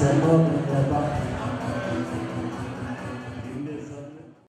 Salomón, la paz.